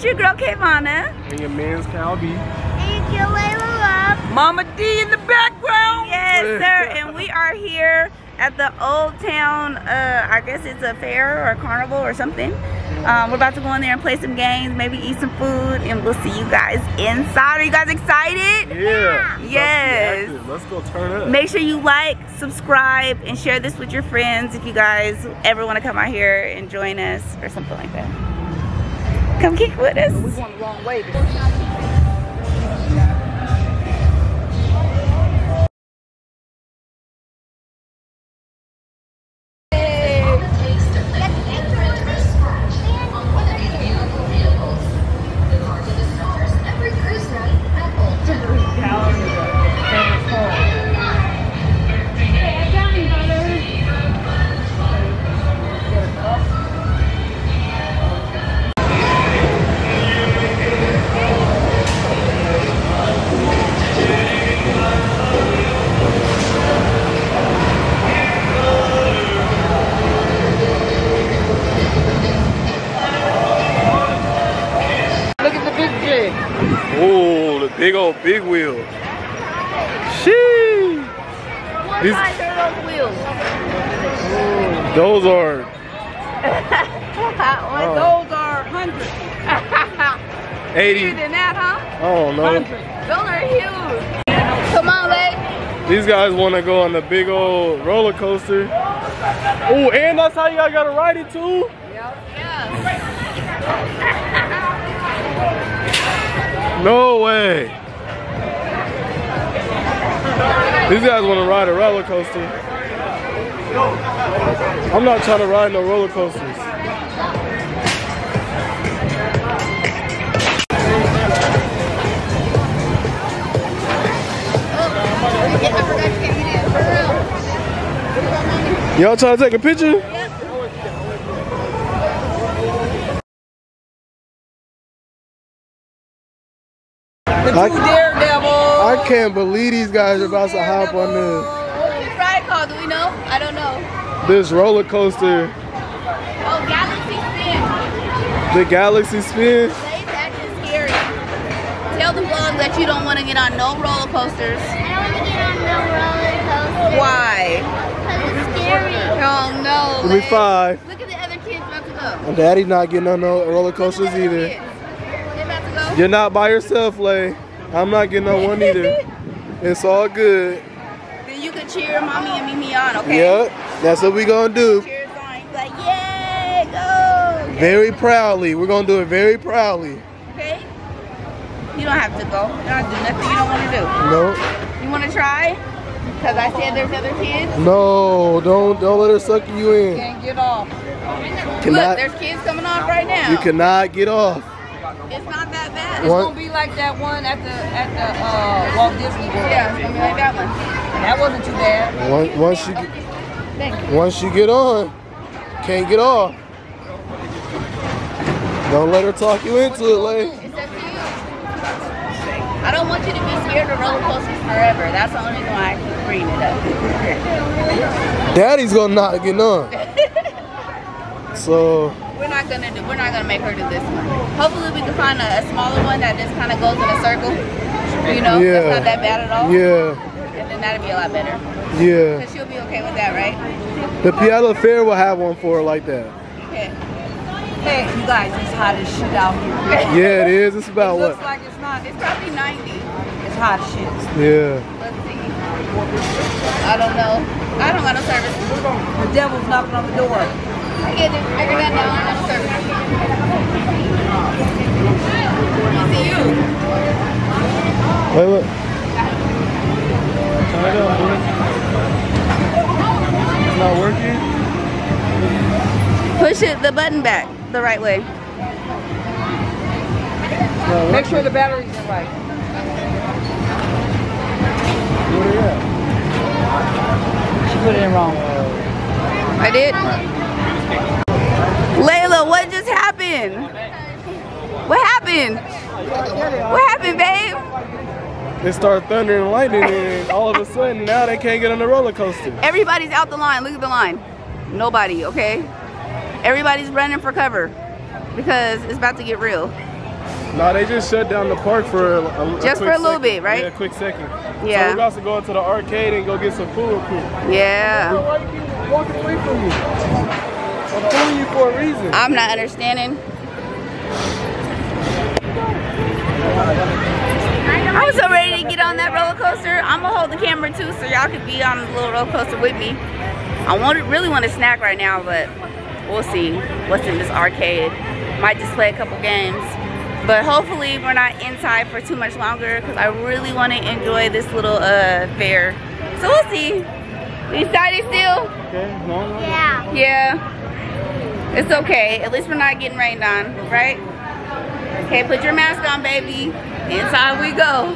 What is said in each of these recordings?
It's your girl Keivona. And your man's Cal B. And your Layla Love. Mama D in the background. Yes, sir. And we are here at the Old Town, I guess it's a fair or a carnival or something. We're about to go in there and play some games, maybe eat some food, and we'll see you guys inside. Are you guys excited? Yeah. Yes. Let's go turn up. Make sure you like, subscribe, and share this with your friends if you guys ever want to come out here and join us or something like that. Come kick with us. We're going the wrong way. Oh, the big old big wheel. Sheesh. What size are those wheels? Oh, those are. Those are 100. 80. Bigger than that, huh? Oh, no. 100. Those are huge. Come on, lady. These guys want to go on the big old roller coaster. Oh, and that's how y'all got to ride it, too? Yep. Yeah. No way. These guys want to ride a roller coaster. I'm not trying to ride no roller coasters. Y'all trying to take a picture? I can't believe these guys are about to hop on this. What's this ride called? Do we know? I don't know. This roller coaster. Oh, Galaxy Spin. The Galaxy Spin? That's scary. Tell the vlog that you don't want to get on no roller coasters. I don't want to get on no roller coasters. Why? Because it's scary. Oh, no. It'll be five. Look at the other kids about to go. My daddy's not getting on no roller coasters either. You're not by yourself, Lay. I'm not getting on one either. It's all good. Then you can cheer mommy and Mimi on, okay? Yep, that's what we're going to do. Cheers on. You're like, yay, go. Okay. Very proudly. We're going to do it very proudly. Okay? You don't have to go. You don't have to do nothing you don't want to do. Nope. You want to try? Because I said there's other kids. No, don't let her suck you in. You can't get off. Look, there's kids coming off right now. You cannot get off. It's not that bad. It's gonna be like that one at the Walt Disney World. Yeah, it's gonna be like that one. That wasn't too bad. Once you get on, can't get off. Don't let her talk you into it, Lay. It's up to you. I don't want you to be scared of roller coasters forever. That's the only reason why I keep bringing it up. Daddy's gonna not get on. So. We're not gonna make her do this one. Hopefully we can find a smaller one that just kind of goes in a circle. You know, it's not that bad at all. Yeah. And then that'd be a lot better. Yeah. Cause she'll be okay with that, right? The Piala Fair will have one for her like that. Okay. Hey, you guys, it's hot as shit out here. Yeah, it is. It's about what? Looks like it's not. It's probably 90. It's hot as shit. Yeah. Let's see. I don't know. I don't got no service. The devil's knocking on the door. I get it. I got that one on service. See you. Wait, look. Turn it up, boy. It's not working. Push it, the button back the right way. Make sure the batteries are right. Where you at? She put it in wrong. I did? Layla, what just happened? What happened? What happened, babe? It started thundering and lightning, and all of a sudden, now they can't get on the roller coaster. Everybody's out the line. Look at the line. Nobody, okay? Everybody's running for cover because it's about to get real. No, they just shut down the park for a quick second, right? Yeah, a quick second. Yeah. So we're about to go into the arcade and go get some food real quick. Yeah. Why you keep walking away from me? I'm pulling you for a reason. I'm not understanding. I was so ready to get on that roller coaster. I'm gonna hold the camera too, so y'all could be on the little roller coaster with me. I really want a snack right now, but we'll see what's in this arcade. Might just play a couple games, but hopefully we're not inside for too much longer because I really want to enjoy this little fair. So we'll see. We excited still? Okay. No. Yeah. Yeah. It's okay. At least we're not getting rained on, right? Okay, put your mask on, baby. Inside we go.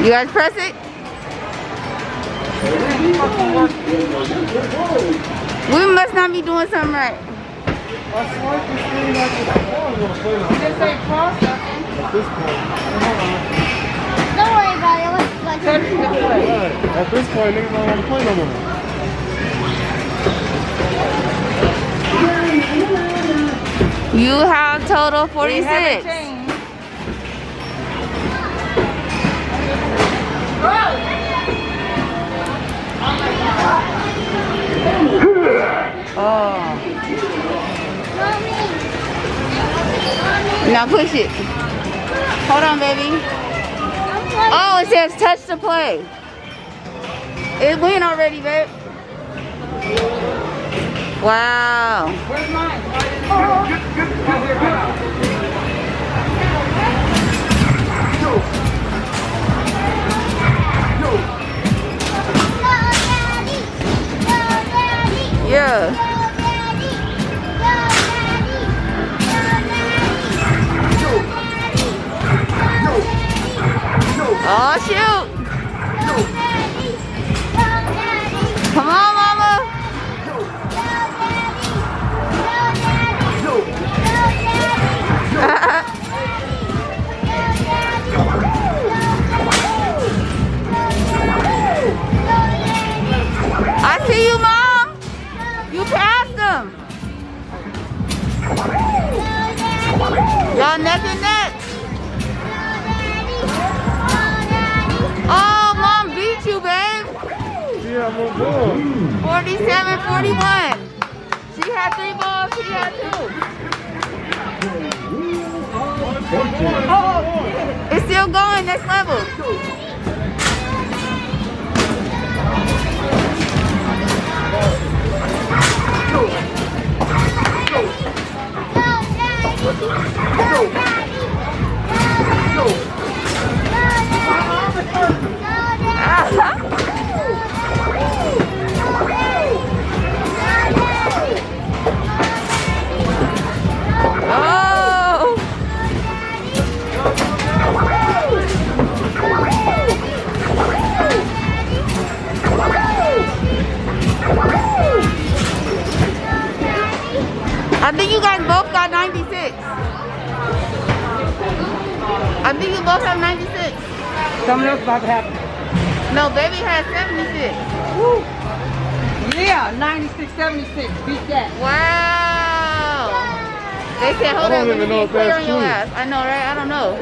You guys press it? We must not be doing something right. Don't worry about it. At this point, niggas don't want to play no more. You have total 46. Oh. Now push it. Hold on, baby. Oh, it says touch to play. It went already, babe. Wow. Where's mine? Yeah. Oh, shoot. Come on, mama. I see you, mom. You passed them. Y'all neck and neck. Oh, mom beat you, babe. Yeah, I'm on 47-41. She had 3 balls. She had 2. It's still going. Next level. I think you guys both got 96. I think you both have 96. Something else about to happen. No, baby had 76. Woo. Yeah, 96.76. Beat that. Wow. They said, hold on, let me be clear on your ass. I know, right? I don't know.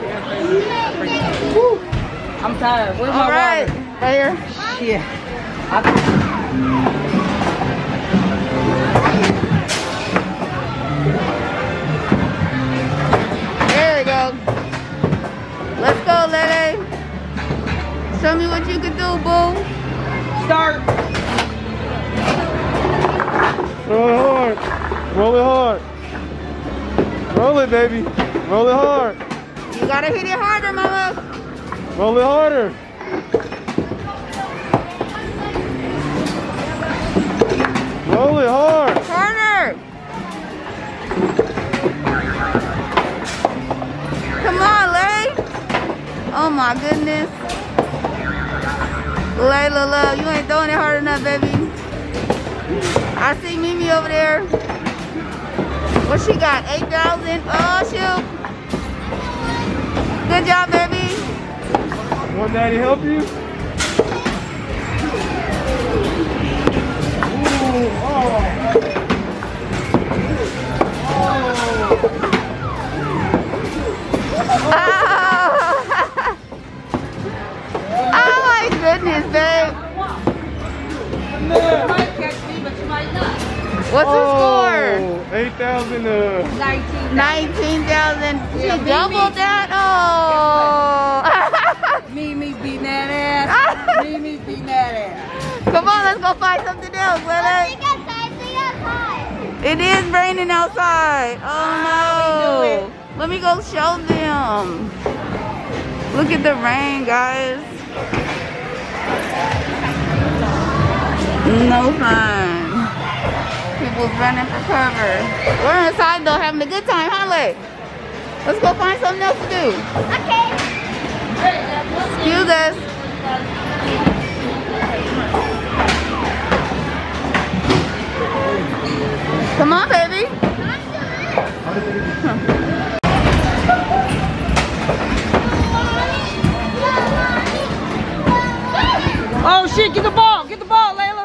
Woo. I'm tired. Where's my water? Right here. Shit. There we go. Let's go, Lele. Show me what you can do, boo. Start. Roll it hard. Roll it hard. Roll it, baby. Roll it hard. You gotta hit it harder, mama. Roll it harder. Roll it hard. Harder. Come on, Lay. Oh my goodness. Layla Love, you ain't throwing it hard enough, baby. I see Mimi over there. What she got? 8,000. Oh shoot! Good job, baby. Want daddy help you? Ooh, oh. Oh. Oh my goodness, babe. What's her score? 8,000 19,000. She doubled that? Oh! Mimi beating that ass. Mimi beating that ass. Come on, let's go find something else, Lily. It is raining outside. Oh no. Let me go show them. Look at the rain, guys. No fun. People running for cover. We're inside though, having a good time, huh, Lay? Let's go find something else to do. Okay. Excuse us. Come on, baby. Oh shit! Get the ball. Get the ball, Layla.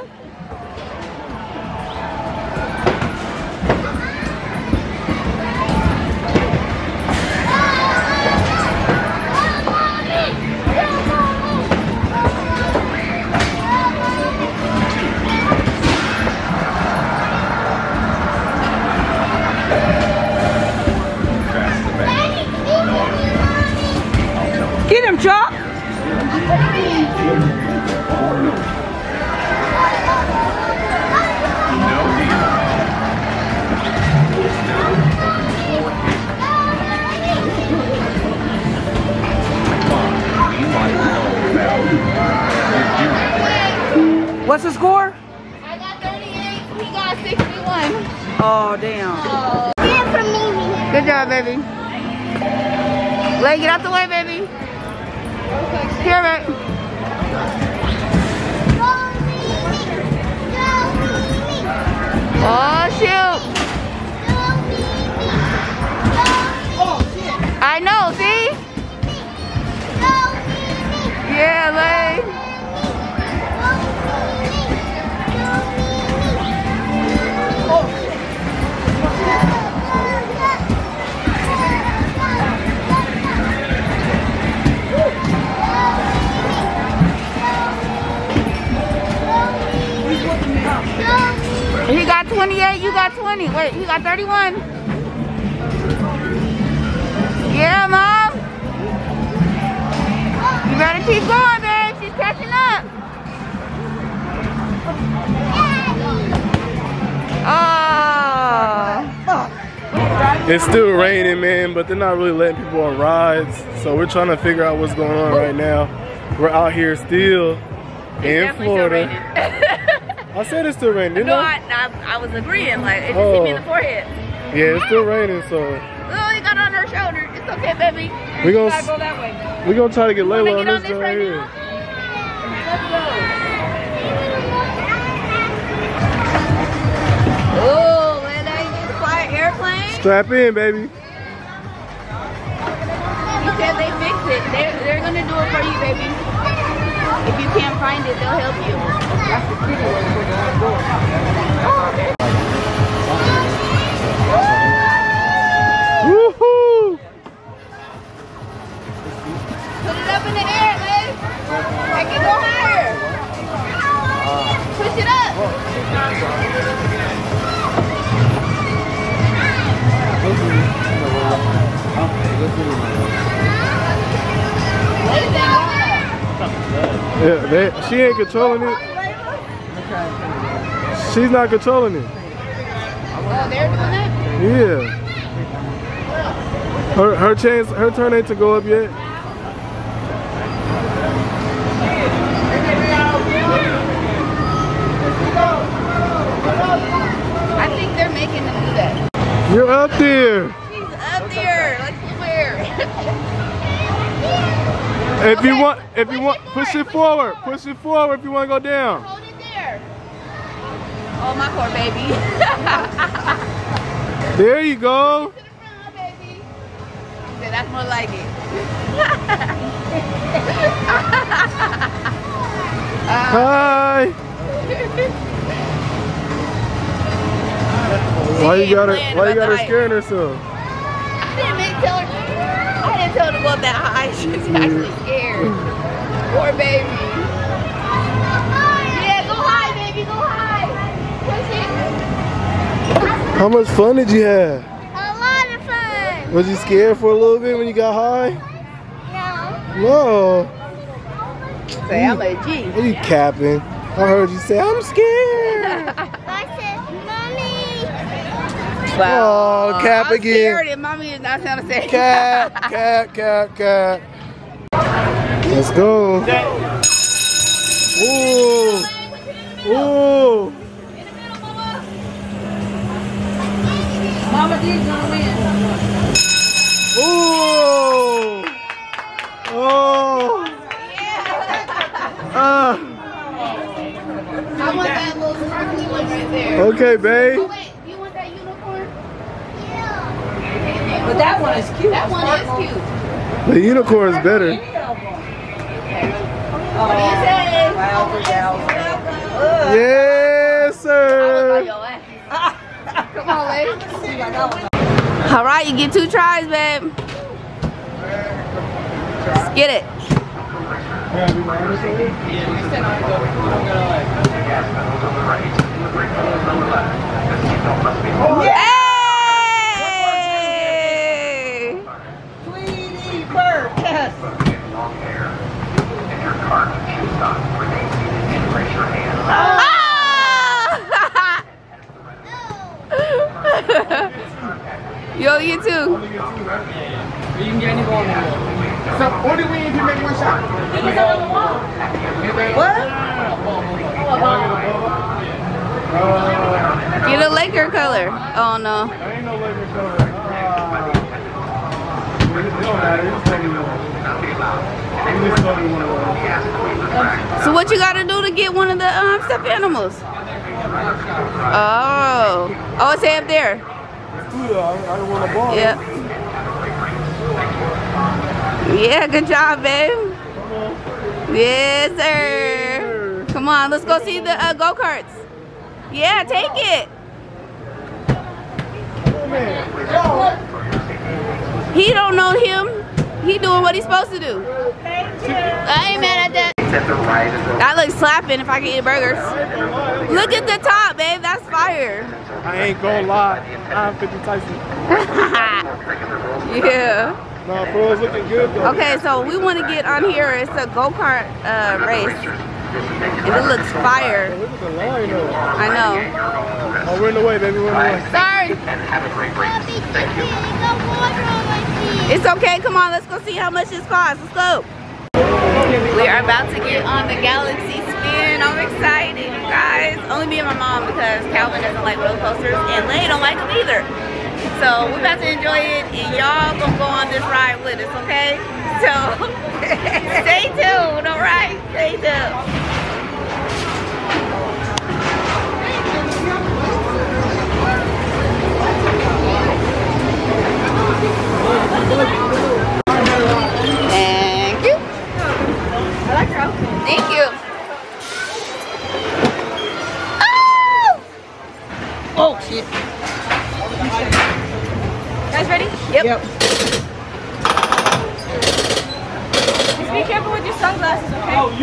Get him, Chop! What's the score? I got 38, he got 61. Oh, damn. Oh. Good job, baby. Lay, get out the way, baby. Here, right. Oh, shoot. I know, see? Yeah, Lay. He got 28, you got 20. Wait, he got 31. Yeah, mom. You better keep going, babe. She's catching up. Oh. It's still raining, man, but they're not really letting people on rides. So we're trying to figure out what's going on right now. We're out here still in Florida. I said it's still raining, didn't I? No, I was agreeing, like, if you see me in the forehead. Yeah, it's still raining, so. Oh, you got on her shoulder. It's okay, baby. We gotta go that way. We're gonna try to get Layla on this right here. Let's go. Oh, Layla, you need to fly an airplane? Strap in, baby. He said they fixed it. They're gonna do it for you, baby. If you can't find it, they'll help you. That's the kitty one for the one door. Oh, okay. Woohoo! Put it up in the air, babe. I can go higher. Push it up. Yeah, she ain't controlling it. She's not controlling it. Oh, they're doing it? Yeah. Her chance, her turn ain't to go up yet. I think they're making them do that. You're up there. She's up there. Let's clear. If you want, push it forward. Push it forward if you want to go down. Hold it there. Oh my poor baby. There you go. That's more like it. Hi. Why you got her scaring herself? I didn't tell her to go up that high. She was actually scared. Poor baby. Yeah, go high, baby, go high. How much fun did you have? Was you scared for a little bit when you got high? No. No. Say, I'm a G. What are you capping? I heard you say, I'm scared. I said, Mommy. Wow. Oh, cap I'm again. I'm scared and Mommy is not trying to say cap, cap. Let's go. Ooh. Ooh. In the middle, Mama. Mama D's gonna win. Ooh! Oh! Yeah! I want that little sparkly one right there. Okay, babe. Oh, wait, you want that unicorn? Yeah. But that one is cute. That one is cute. The unicorn is better. What do you say? Wow, yes, sir. Come on, lady. All right, you get 2 tries, babe. Let's get it. Yay! Tweety Bird, yes. Yo, you too. You can get any ball in the middle. So, what do we need to make one shot? What? Get a Laker color. Oh, no. There ain't no Laker color. So, what you gotta do to get one of the stuffed animals? Oh. Oh, it's up there. I don't want a ball. Yep. Yeah, good job, babe. Yes, sir. Come on, let's go see the go-karts. Yeah, take it. He don't know him. He doing what he's supposed to do. I ain't mad at that. That looks slapping if I can eat burgers. Look at the top, babe. That's fire. I ain't gonna lie. I'm 50 Tyson. Yeah. Nah, bro, it's looking good, though. Okay, so we want to get on here. It's a go-kart race. And it looks fire. Look at the line, though. I know. Oh, we're in the way, baby. We're in the way. Sorry. It's okay. Come on, let's go see how much this costs. Let's go. We are about to get on the Galaxy Spin. I'm excited, you guys. Only me and my mom, because Calvin doesn't like roller coasters and Lay don't like them either. So we're about to enjoy it, and y'all gonna go on this ride with us, okay? So stay tuned, all right? Stay tuned. Thank you. Thank you. glasses,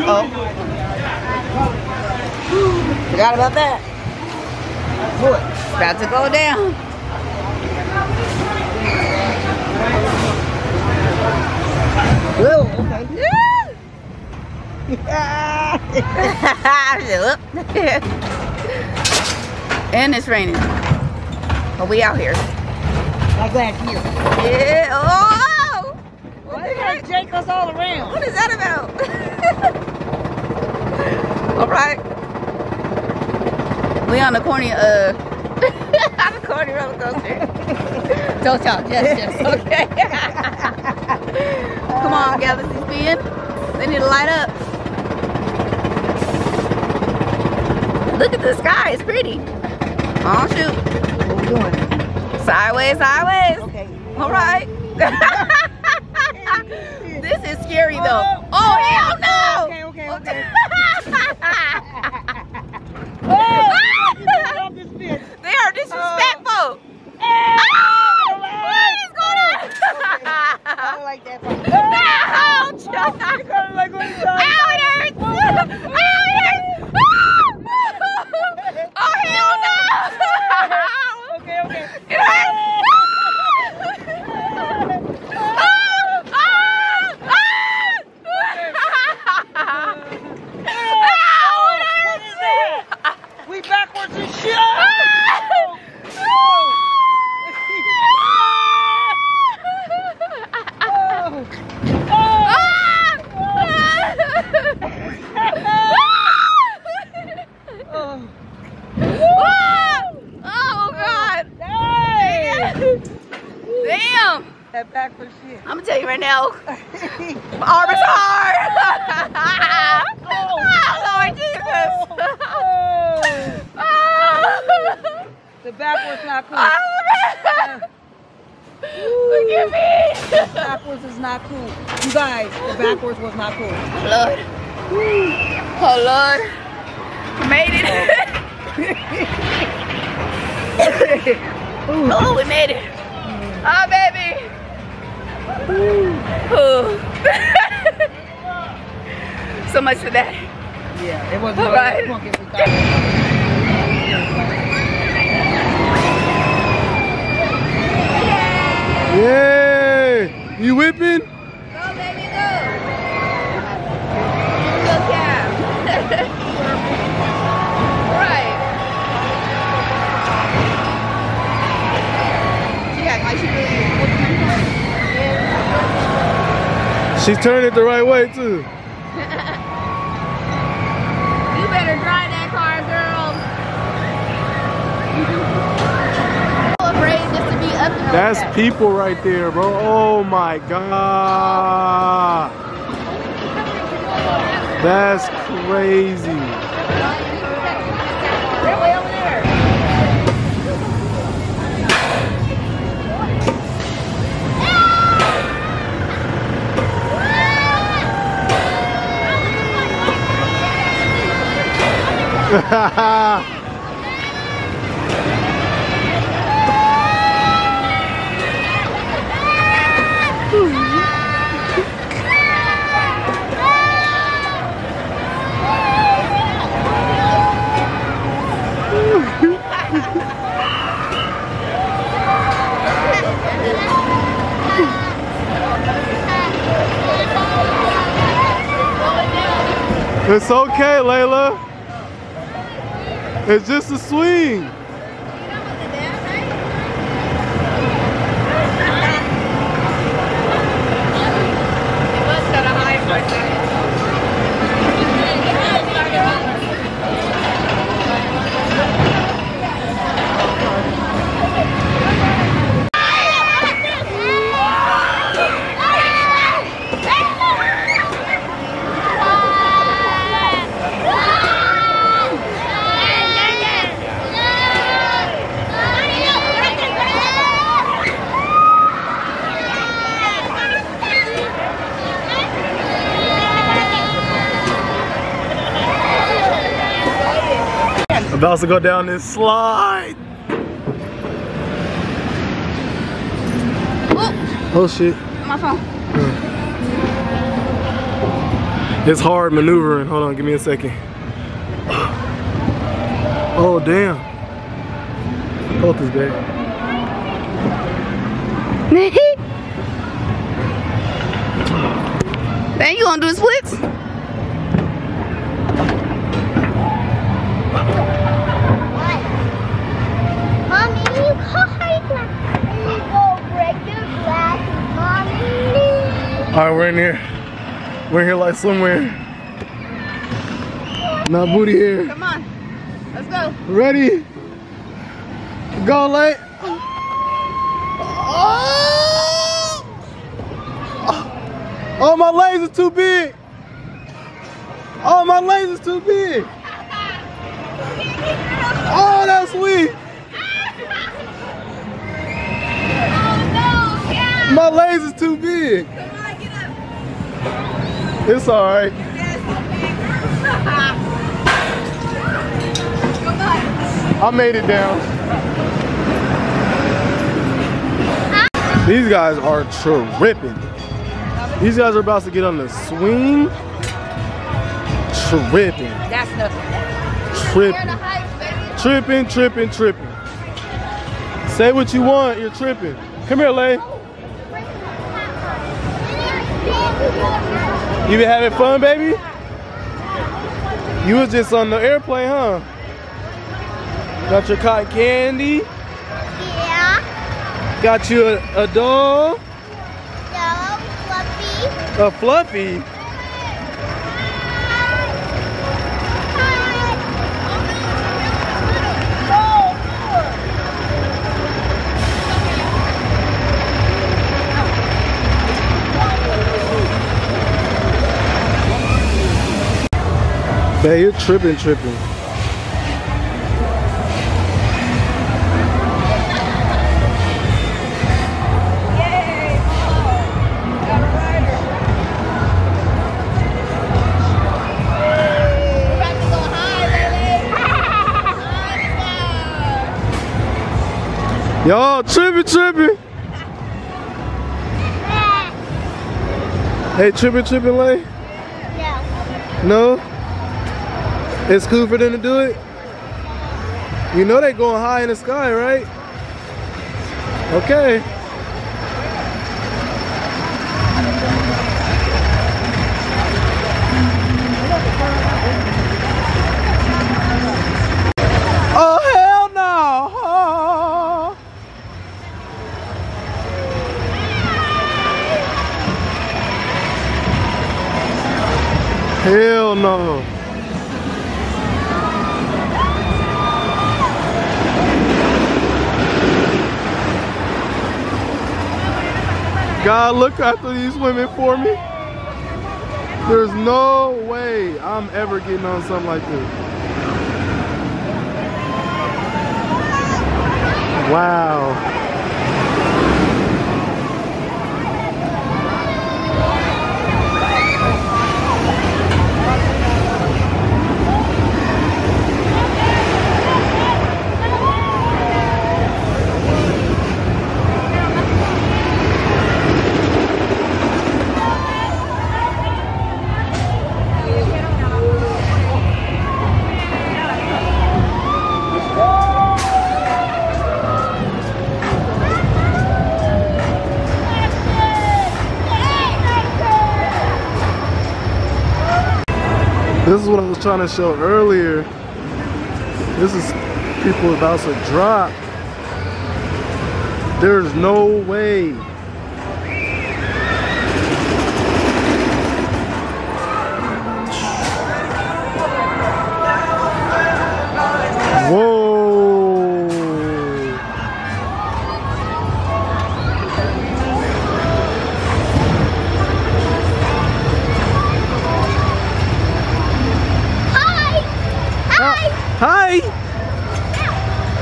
okay? Oh. Forgot about that. Boy, it's about to go down. Whoa, okay. Yeah. And it's raining. But we out here. I'm glad you. Yeah. Oh! What the heck? Jake us all around. What is that about? All right. We on the corny, on the corny roller coaster. Don't talk. Yes. Okay. Come on, Galaxy Spin. They need to light up. Look at the sky. It's pretty. Oh, shoot. What are we doing? Sideways, sideways. Okay. All right. This is scary though. Oh, hell no! Okay. Oh, they are disrespectful. What is going on? I don't like that. Ouch! Ouch! Oh, hell no! Okay. We backwards and shit. I'm gonna tell you right now, my arm is hard. Oh Lord Jesus! The backwards not cool. Look at me. The backwards is not cool, you guys. The backwards was not cool. Lord, oh Lord, I made it. Oh, we made it. Oh baby. So much for that. Yeah, it was all right. Yay! You whipping? Go, baby, go. Go, Cam. Right. She acts like she really. She's turning it the right way too. You better drive that car, girl. I'm afraid just to be up and that's like that. People right there, bro. Oh my God. That's crazy. It's okay, Layla. It's just a swing. About to go down this slide. Ooh. Oh shit. My phone. It's hard maneuvering. Hold on, give me a second. Oh, damn. Hold this back. Dang, you gonna do the splits? Mommy, you can't break your glasses, Mommy. Alright, we're in here. We're here like somewhere. Not booty here. Come on. Let's go. Ready? Go, Light. Oh, my legs are too big. Oh, my legs is too big. Oh, that's weak. Oh, no. My legs is too big. Come on, get up. It's all right. I made it down. These guys are tripping. These guys are about to get on the swing. Tripping. That's nothing. Tripping. Tripping. Say what you want, you're tripping. Come here, Lay. You been having fun, baby? You was just on the airplane, huh? Got your cotton candy? Yeah. Got you a doll? A fluffy? Babe, you're tripping. Y'all tripping. Hey, tripping, Lay? Yeah. No? It's cool for them to do it? You know they going high in the sky, right? Okay. Hell no. God, look after these women for me. There's no way I'm ever getting on something like this. Wow. This is what I was trying to show earlier. This is people about to drop. There's no way.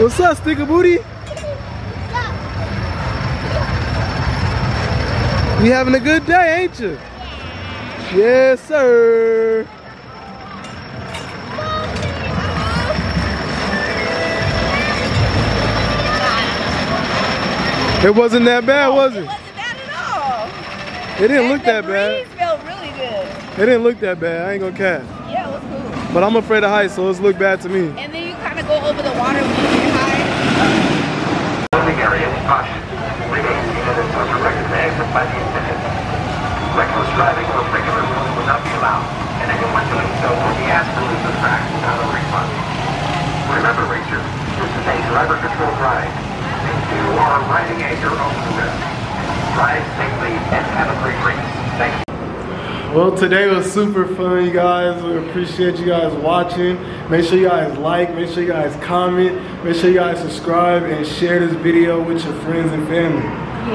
What's up, Sticker Booty? You having a good day, ain't you? Yes, sir. It wasn't that bad, was it? It wasn't bad at all. It didn't look that bad. The breeze felt really good. It didn't look that bad. I ain't gonna cap. Yeah, it was cool. But I'm afraid of heights, so it's looked bad to me. And then you kind of go over the water when you get high. Living area is cautious. Remaining minutes are directed to exit by the attendant. Reckless driving or regular rules will not be allowed, and anyone doing so will be asked to leave the track without a refund. Remember, racer, this is a driver-controlled ride. You are riding at your own risk. Drive safely and have a great race. Thank you. Well, today was super fun, you guys. We appreciate you guys watching. Make sure you guys like, make sure you guys comment, make sure you guys subscribe and share this video with your friends and family.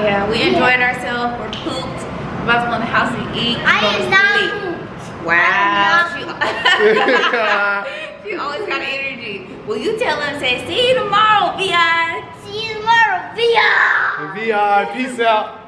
Yeah, we enjoyed ourselves. We're pooped. We're about to go in the house and eat. I am not. Wow. She always got energy. Well, you tell them, say, see you tomorrow, VI. See you tomorrow, VI. VI, peace out.